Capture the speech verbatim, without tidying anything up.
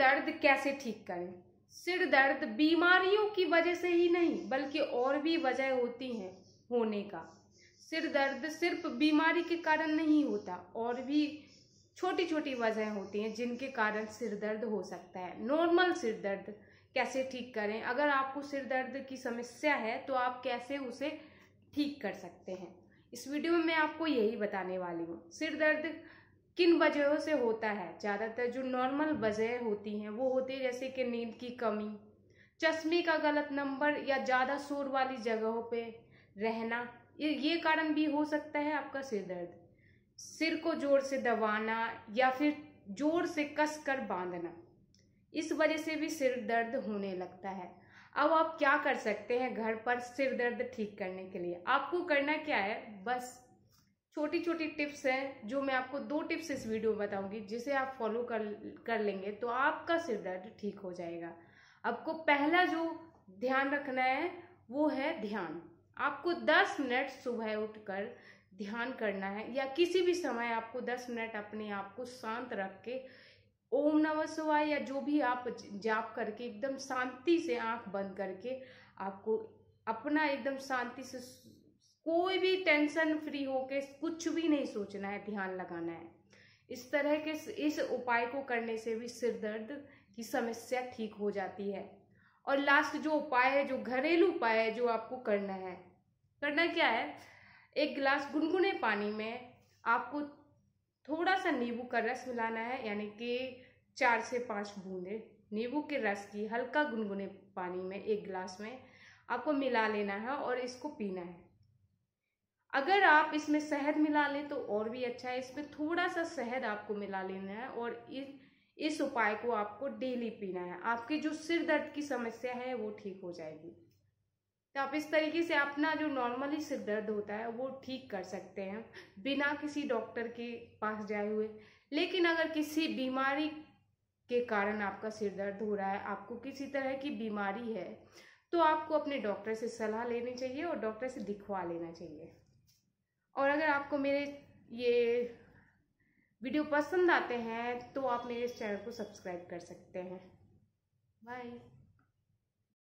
दर्द कैसे ठीक करें। सिर दर्द बीमारियों की वजह से ही नहीं बल्कि और भी वजह होती हैं होने का। सिर दर्द सिर्फ बीमारी के कारण नहीं होता, और भी छोटी छोटी वजह होती हैं जिनके कारण सिर दर्द हो सकता है। नॉर्मल सिर दर्द कैसे ठीक करें, अगर आपको सिर दर्द की समस्या है तो आप कैसे उसे ठीक कर सकते हैं, इस वीडियो में मैं आपको यही बताने वाली हूँ। सिर दर्द किन वजहों से होता है, ज़्यादातर जो नॉर्मल वजह होती हैं वो होती है जैसे कि नींद की कमी, चश्मे का गलत नंबर या ज़्यादा शोर वाली जगहों पे रहना, ये कारण भी हो सकता है आपका सिर दर्द। सिर को जोर से दबाना या फिर जोर से कस कर बांधना, इस वजह से भी सिर दर्द होने लगता है। अब आप क्या कर सकते हैं घर पर सिर दर्द ठीक करने के लिए, आपको करना क्या है, बस छोटी छोटी टिप्स हैं जो मैं आपको दो टिप्स इस वीडियो में बताऊंगी, जिसे आप फॉलो कर कर लेंगे तो आपका सिर दर्द ठीक हो जाएगा। आपको पहला जो ध्यान रखना है वो है ध्यान। आपको दस मिनट सुबह उठकर ध्यान करना है, या किसी भी समय आपको दस मिनट अपने आप को शांत रख के ओम नमः शिवाय या जो भी आप जाप करके एकदम शांति से आंख बंद करके आपको अपना एकदम शांति से कोई भी टेंशन फ्री होके कुछ भी नहीं सोचना है, ध्यान लगाना है। इस तरह के इस उपाय को करने से भी सिर दर्द की समस्या ठीक हो जाती है। और लास्ट जो उपाय है, जो घरेलू उपाय है जो आपको करना है, करना क्या है, एक गिलास गुनगुने पानी में आपको थोड़ा सा नींबू का रस मिलाना है, यानी कि चार से पाँच बूंदे नींबू के रस की हल्का गुनगुने पानी में एक गिलास में आपको मिला लेना है और इसको पीना है। अगर आप इसमें शहद मिला लें तो और भी अच्छा है, इसमें थोड़ा सा शहद आपको मिला लेना है और इस इस उपाय को आपको डेली पीना है। आपकी जो सिर दर्द की समस्या है वो ठीक हो जाएगी। तो आप इस तरीके से अपना जो नॉर्मली सिर दर्द होता है वो ठीक कर सकते हैं बिना किसी डॉक्टर के पास जाए हुए। लेकिन अगर किसी बीमारी के कारण आपका सिर दर्द हो रहा है, आपको किसी तरह की बीमारी है, तो आपको अपने डॉक्टर से सलाह लेनी चाहिए और डॉक्टर से दिखवा लेना चाहिए। और अगर आपको मेरे ये वीडियो पसंद आते हैं तो आप मेरे चैनल को सब्सक्राइब कर सकते हैं। बाय।